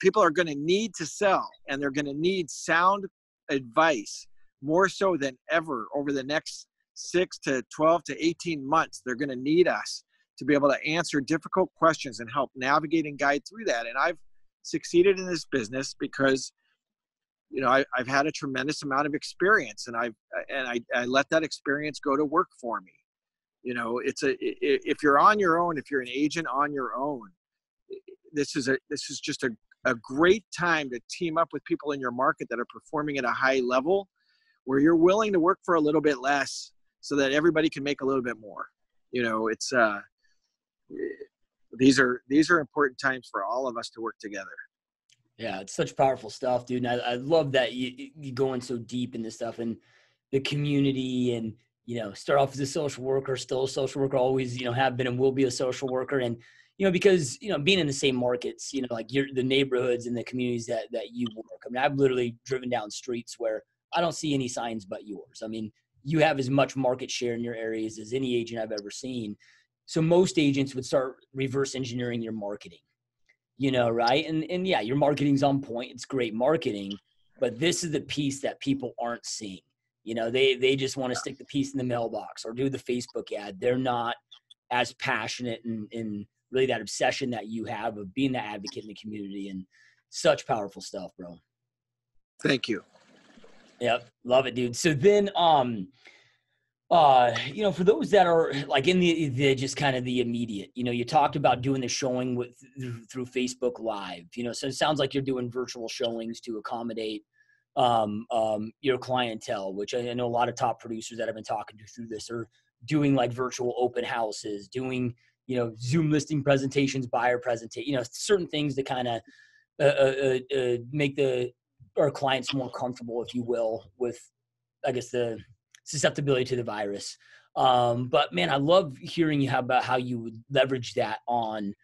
People are going to need to sell, and they're going to need sound advice more so than ever over the next 6 to 12 to 18 months. They're going to need us to be able to answer difficult questions and help navigate and guide through that. And I've succeeded in this business because, you know, I've had a tremendous amount of experience, and I let that experience go to work for me. You know, if you're on your own, if you're an agent on your own, this is just a great time to team up with people in your market that are performing at a high level, where you're willing to work for a little bit less so that everybody can make a little bit more. You know, it's, these are important times for all of us to work together. Yeah, it's such powerful stuff, dude. And I love that you going so deep in this stuff and the community, and, you know, start off as a social worker, still a social worker, always, you know, have been and will be a social worker. And, you know, because, you know, being in the same markets, you know, like the neighborhoods and the communities that you work. I mean, I've literally driven down streets where I don't see any signs but yours. I mean, you have as much market share in your areas as any agent I've ever seen. So most agents would start reverse engineering your marketing, you know, right? And yeah, your marketing's on point. It's great marketing, but this is the piece that people aren't seeing. You know, they just want to stick the piece in the mailbox or do the Facebook ad. They're not as passionate and really that obsession that you have of being the advocate in the community, and such powerful stuff, bro. Thank you. Yep. Love it, dude. So then, you know, for those that are like in the just kind of the immediate, you know, you talked about doing the showing through Facebook Live, you know, so it sounds like you're doing virtual showings to accommodate your clientele, which I know a lot of top producers that I've been talking to through this are doing, like virtual open houses, doing, you know, Zoom listing presentations, buyer presentation, you know, certain things that kind of make our clients more comfortable, if you will, with, I guess, the susceptibility to the virus. But man, I love hearing you about how you would leverage that on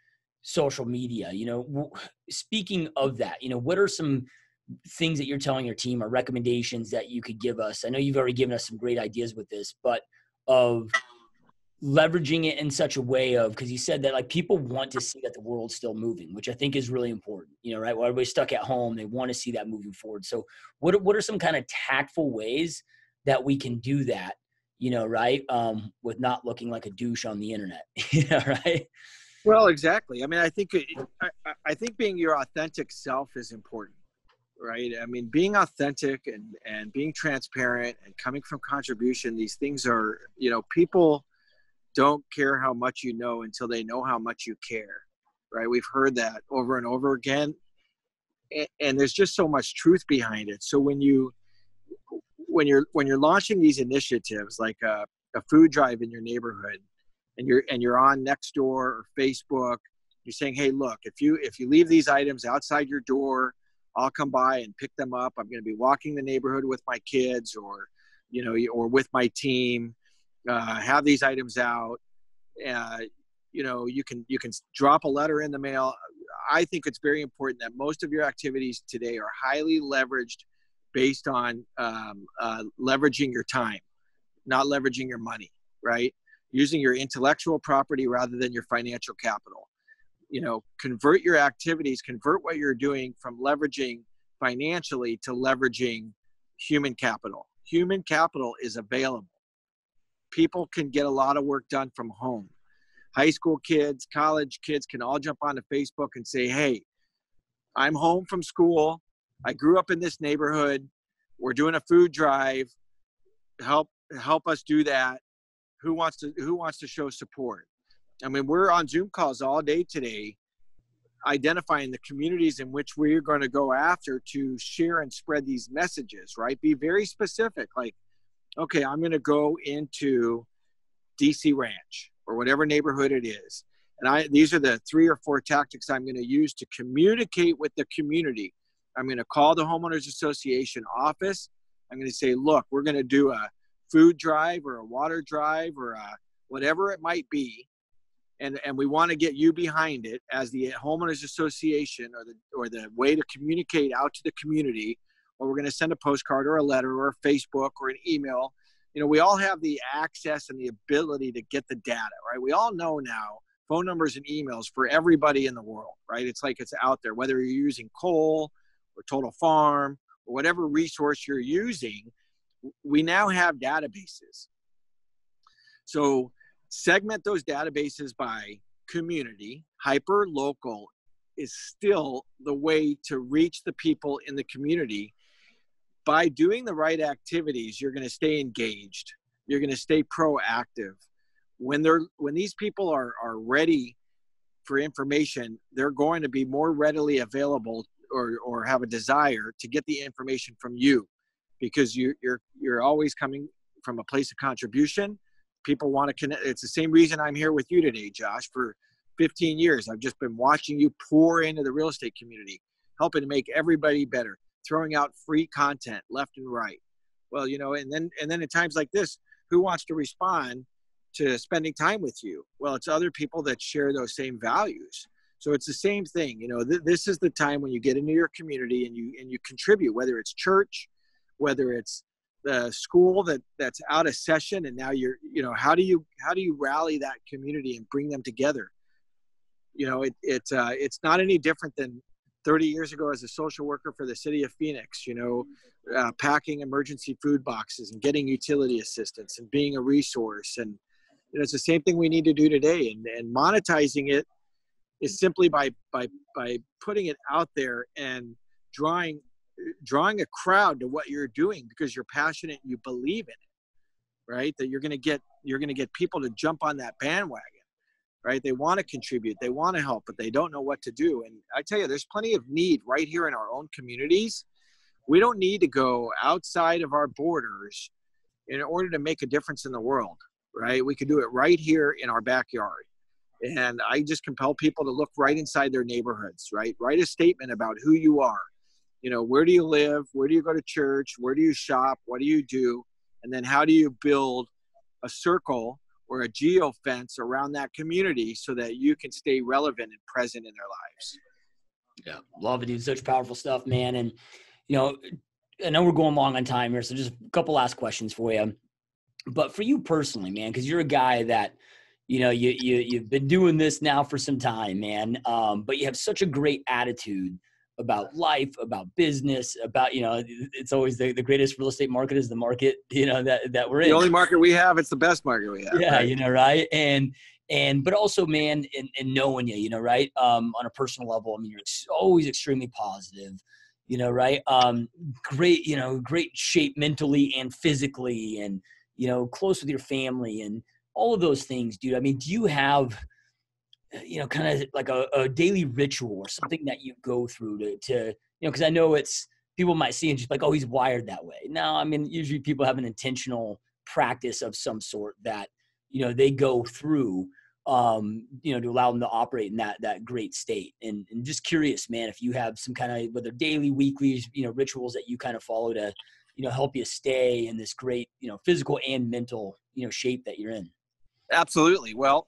social media. You know, speaking of that, you know, what are some things that you're telling your team or recommendations that you could give us? I know you've already given us some great ideas with this, but of leveraging it in such a way of, because you said that like people want to see that the world's still moving, which I think is really important, you know, right? While everybody's stuck at home, they want to see that moving forward. So what are some kind of tactful ways that we can do that, you know, right? With not looking like a douche on the internet, you know, right? Well, exactly. I mean, I think being your authentic self is important, right? I mean, being authentic and being transparent and coming from contribution, these things are, you know, people don't care how much you know until they know how much you care, right? We've heard that over and over again. And there's just so much truth behind it. So when you're launching these initiatives, like a food drive in your neighborhood, and you're on Nextdoor or Facebook, you're saying, hey, look, if you leave these items outside your door, I'll come by and pick them up. I'm going to be walking the neighborhood with my kids, or, you know, or with my team. Have these items out. You know, you can drop a letter in the mail. I think it's very important that most of your activities today are highly leveraged based on leveraging your time, not leveraging your money, right? Using your intellectual property rather than your financial capital. You know, convert your activities, convert what you're doing from leveraging financially to leveraging human capital. Human capital is available. People can get a lot of work done from home. High school kids, college kids can all jump onto Facebook and say, hey, I'm home from school. I grew up in this neighborhood. We're doing a food drive. Help us do that. Who wants to show support? I mean, we're on Zoom calls all day today, identifying the communities in which we're going to go after to share and spread these messages, right? Be very specific. Like, okay, I'm going to go into DC Ranch or whatever neighborhood it is. And these are the 3 or 4 tactics I'm going to use to communicate with the community. I'm going to call the Homeowners Association office. I'm going to say, look, we're going to do a food drive or a water drive or whatever it might be. And we want to get you behind it as the Homeowners Association or the way to communicate out to the community. Or we're going to send a postcard or a letter or a Facebook or an email. You know, we all have the access and the ability to get the data, right? We all know now phone numbers and emails for everybody in the world, right? It's like it's out there, whether you're using Cole or Total Farm or whatever resource you're using, we now have databases. So segment those databases by community. Hyper local is still the way to reach the people in the community. By doing the right activities, you're going to stay engaged. You're going to stay proactive. When these people are ready for information, they're going to be more readily available or have a desire to get the information from you, because you're always coming from a place of contribution. People want to connect. It's the same reason I'm here with you today, Josh. For 15 years, I've just been watching you pour into the real estate community, helping to make everybody better, throwing out free content left and right. Well, you know, and then at times like this, who wants to respond to spending time with you? Well, it's other people that share those same values. So it's the same thing. You know, this is the time when you get into your community and you contribute, whether it's church, whether it's the school that's out of session, and now how do you rally that community and bring them together? You know, it's not any different than 30 years ago as a social worker for the city of Phoenix, you know, packing emergency food boxes and getting utility assistance and being a resource. And you know, it's the same thing we need to do today. And monetizing it is simply by putting it out there and drawing a crowd to what you're doing, because you're passionate and you believe in it, right? That you're going to get people to jump on that bandwagon, right? They want to contribute, they want to help, but they don't know what to do. And I tell you, there's plenty of need right here in our own communities. We don't need to go outside of our borders in order to make a difference in the world, right? We can do it right here in our backyard. And I just compel people to look right inside their neighborhoods, right? Write a statement about who you are. You know, where do you live? Where do you go to church? Where do you shop? What do you do? And then how do you build a circle or a geo fence around that community so that you can stay relevant and present in their lives? Yeah. Love it, dude. Such powerful stuff, man. And, you know, I know we're going long on time here, so just a couple last questions for you. But for you personally, man, because you're a guy that, you know, you've been doing this now for some time, man. But you have such a great attitude about life, about business, about, you know, it's always the greatest real estate market is the market, you know, that we're in. The only market we have, it's the best market we have. Yeah, right? You know, right? And but also, man, and knowing you, you know, right, on a personal level, I mean, you're always extremely positive, you know, right? Great, you know, great shape mentally and physically, and, you know, close with your family and all of those things, dude. I mean, do you have, you know, kind of like a daily ritual or something that you go through to, you know, because I know it's, people might see and just like, oh, he's wired that way. No, I mean, usually people have an intentional practice of some sort that, you know, they go through, you know, to allow them to operate in that great state. And just curious, man, if you have some kind of, whether daily, weekly, you know, rituals that you kind of follow to, you know, help you stay in this great, you know, physical and mental, you know, shape that you're in. Absolutely. Well,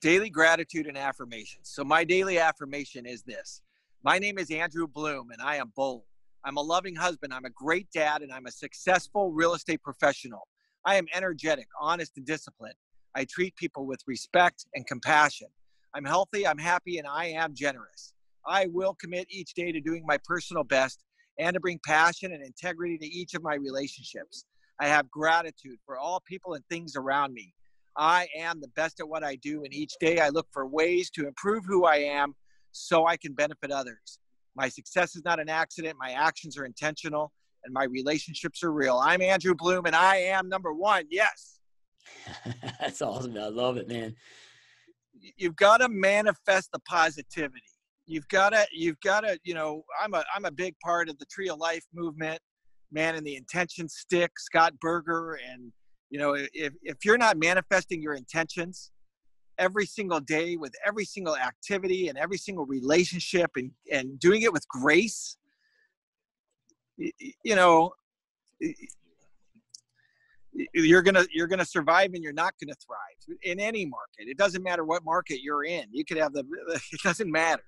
daily gratitude and affirmations. So my daily affirmation is this. My name is Andrew Bloom, and I am bold. I'm a loving husband. I'm a great dad, and I'm a successful real estate professional. I am energetic, honest, and disciplined. I treat people with respect and compassion. I'm healthy, I'm happy, and I am generous. I will commit each day to doing my personal best and to bring passion and integrity to each of my relationships. I have gratitude for all people and things around me. I am the best at what I do, and each day I look for ways to improve who I am so I can benefit others. My success is not an accident. My actions are intentional, and my relationships are real. I'm Andrew Bloom, and I am number one. Yes. That's awesome. I love it, man. You've got to manifest the positivity. You've got to, you know, I'm a big part of the Tree of Life movement, man, and the Intention Stick, Scott Berger. And, you know, if you're not manifesting your intentions every single day with every single activity and every single relationship and doing it with grace, you know, you're gonna survive, and you're not gonna thrive in any market. It doesn't matter what market you're in. You could have it doesn't matter.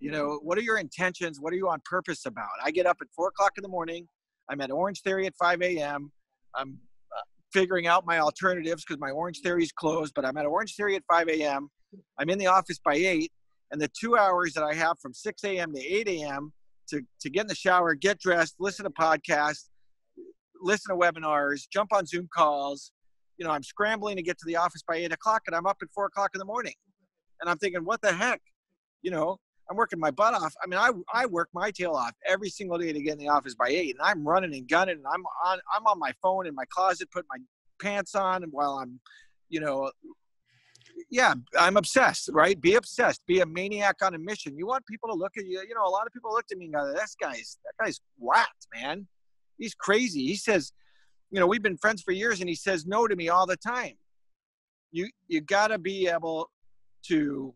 You know, what are your intentions? What are you on purpose about? I get up at 4 o'clock in the morning. I'm at Orange Theory at 5 a.m. I'm figuring out my alternatives because my Orange Theory is closed, but I'm at Orange Theory at 5 a.m. I'm in the office by 8, and the 2 hours that I have from 6 a.m. to 8 a.m. to get in the shower, get dressed, listen to podcasts, listen to webinars, jump on Zoom calls. You know, I'm scrambling to get to the office by 8 o'clock, and I'm up at 4 o'clock in the morning. And I'm thinking, what the heck? You know, I'm working my butt off. I mean, I work my tail off every single day to get in the office by 8, and I'm running and gunning, and I'm on my phone in my closet, putting my pants on, and while I'm, you know, yeah, I'm obsessed, right? Be obsessed. Be a maniac on a mission. You want people to look at you. You know, a lot of people looked at me and go, that guy's whacked, man. He's crazy. He says, you know, we've been friends for years, and he says no to me all the time. You got to be able to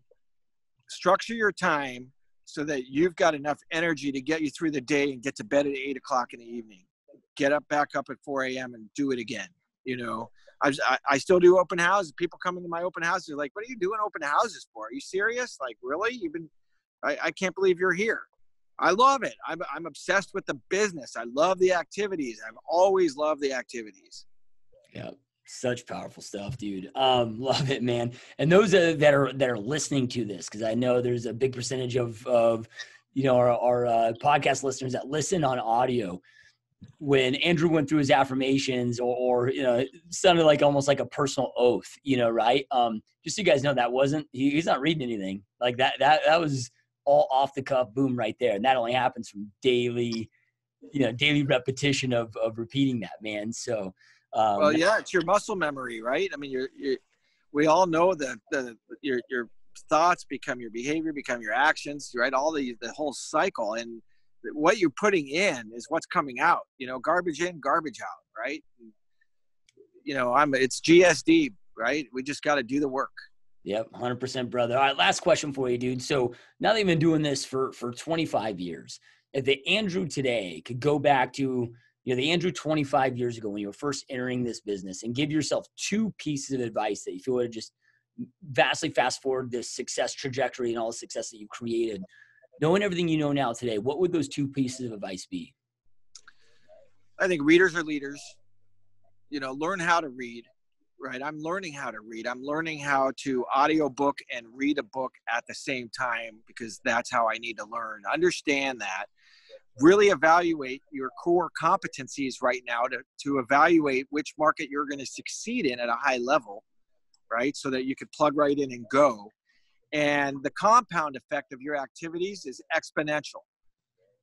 structure your time so that you've got enough energy to get you through the day and get to bed at 8 o'clock in the evening. Get up back up at 4 a.m. and do it again. You know, I still do open houses. People come into my open houses. They're like, what are you doing open houses for? Are you serious? Like, really? I can't believe you're here. I love it. I'm obsessed with the business. I love the activities. I've always loved the activities. Yeah. Such powerful stuff, dude. Love it, man. And those that are listening to this, because I know there's a big percentage of you know, our podcast listeners that listen on audio. When Andrew went through his affirmations, or you know, it sounded like almost like a personal oath, you know, right? Just so you guys know, that wasn't he's not reading anything like that. That was all off the cuff, boom, right there. And that only happens from daily, you know, daily repetition of repeating that, man. So, well, yeah, it's your muscle memory, right? I mean, we all know that your thoughts become your behavior, become your actions, right? All the whole cycle, and what you're putting in is what's coming out, you know, garbage in, garbage out, right? You know, it's GSD, right? We just got to do the work. Yep. 100%, brother. All right. Last question for you, dude. So now that you've been doing this for 25 years, if the Andrew today could go back to, you know, the Andrew 25 years ago when you were first entering this business, and give yourself two pieces of advice that you feel would have just vastly fast forward this success trajectory and all the success that you've created, knowing everything you know now today, what would those two pieces of advice be? I think readers are leaders. you know, learn how to read, right? I'm learning how to read. I'm learning how to audiobook and read a book at the same time, because that's how I need to learn. Understand that. Really evaluate your core competencies right now to evaluate which market you're going to succeed in at a high level, right? So that you could plug right in and go. And the compound effect of your activities is exponential,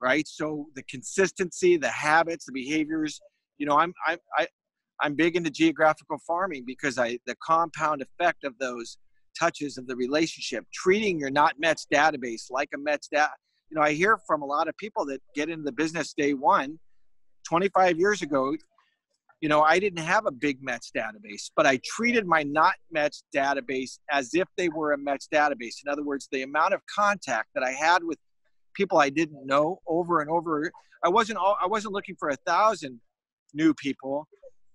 right? So the consistency, the habits, the behaviors, you know, I'm big into geographical farming because the compound effect of those touches of the relationship, treating your not Mets database like a Mets database. You know, I hear from a lot of people that get into the business day one. 25 years ago, you know, I didn't have a big Mets database, but I treated my not Mets database as if they were a Mets database. In other words, the amount of contact that I had with people I didn't know over and over. I wasn't looking for 1,000 new people.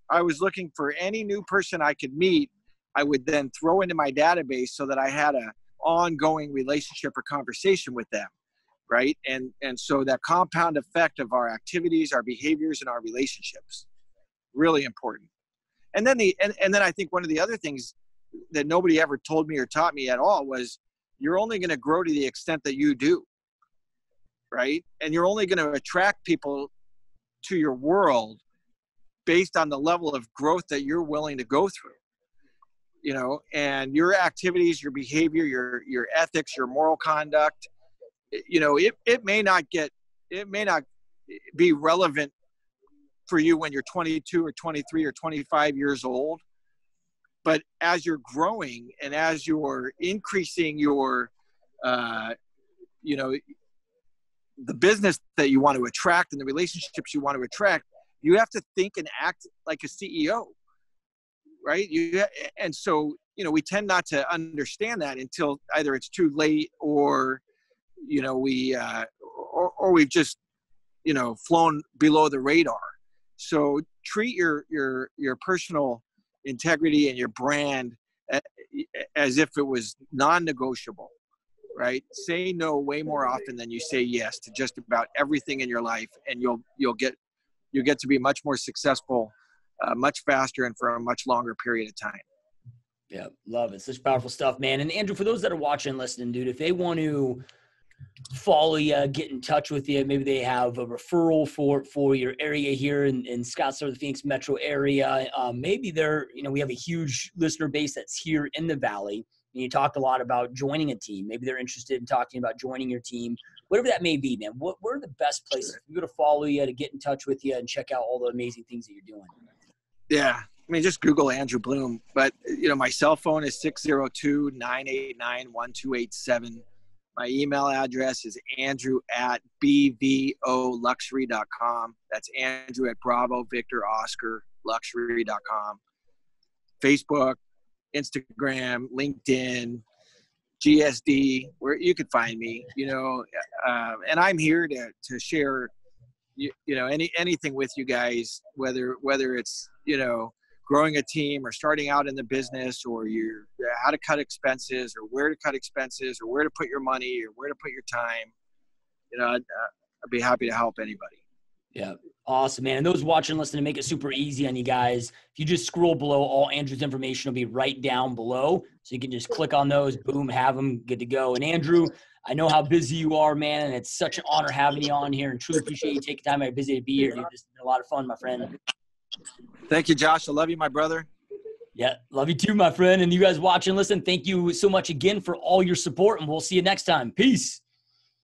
I was looking for any new person I could meet. I would then throw into my database so that I had an ongoing relationship or conversation with them. Right. And so that compound effect of our activities, our behaviors, and our relationships, really important. And then then I think one of the other things that nobody ever told me or taught me at all was you're only going to grow to the extent that you do. Right. And you're only going to attract people to your world based on the level of growth that you're willing to go through. You know, and your activities, your behavior, your ethics, your moral conduct, you know, it may not be relevant for you when you're 22 or 23 or 25 years old, but as you're growing and as you're increasing your, you know, the business that you want to attract and the relationships you want to attract, you have to think and act like a CEO, right? And so, you know, we tend not to understand that until either it's too late or, you know, we've just, you know, flown below the radar. So treat your personal integrity and your brand as if it was non-negotiable, right? Say no way more often than you say yes to just about everything in your life, and you'll get to be much more successful, much faster, and for a much longer period of time. Yeah, love it. Such powerful stuff, man. And Andrew, for those that are watching and listening, dude, if they want to follow you, get in touch with you, maybe they have a referral for your area here in Scottsdale, the Phoenix metro area. Maybe they're, you know, we have a huge listener base that's here in the Valley, and you talked a lot about joining a team. Maybe they're interested in talking about joining your team, whatever that may be, man. What are the best places for people to follow you, to get in touch with you, and check out all the amazing things that you're doing? Yeah. I mean, just Google Andrew Bloom, but you know, my cell phone is 602-989-1287. My email address is andrew@bvoluxury.com. That's Andrew at Bravo, Victor, Oscar, luxury.com. Facebook, Instagram, LinkedIn, GSD, where you could find me, you know, and I'm here to share, you know, anything with you guys, whether it's, you know, growing a team or starting out in the business, or how to cut expenses, or where to cut expenses, or where to put your money, or where to put your time. You know, I'd be happy to help anybody. Yeah. Awesome, man. And those watching, listening, to make it super easy on you guys, if you just scroll below, all Andrew's information will be right down below. So you can just click on those, boom, have them, good to go. And Andrew, I know how busy you are, man, and it's such an honor having you on here, and truly appreciate you taking time out of your busy to be here. Dude, this has been a lot of fun, my friend. Thank you, Josh. I love you, my brother. Yeah, love you too, my friend. And you guys watch and listen, thank you so much again for all your support, and we'll see you next time. Peace.